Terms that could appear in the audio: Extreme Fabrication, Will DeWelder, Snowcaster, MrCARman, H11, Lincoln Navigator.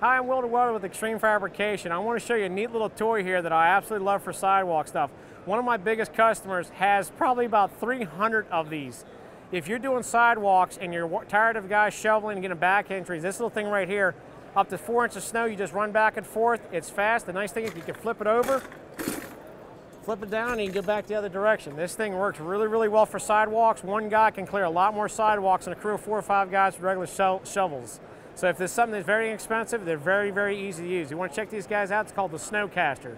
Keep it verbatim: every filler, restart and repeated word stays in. Hi, I'm Will DeWelder with Extreme Fabrication. I want to show you a neat little toy here that I absolutely love for sidewalk stuff. One of my biggest customers has probably about three hundred of these. If you're doing sidewalks and you're tired of guys shoveling and getting back injuries, this little thing right here, up to four inches of snow, you just run back and forth. It's fast. The nice thing is you can flip it over, flip it down, and you can go back the other direction. This thing works really, really well for sidewalks. One guy can clear a lot more sidewalks than a crew of four or five guys with regular shovels. So if there's something that's very inexpensive, they're very, very easy to use. You want to check these guys out, it's called the Snowcaster.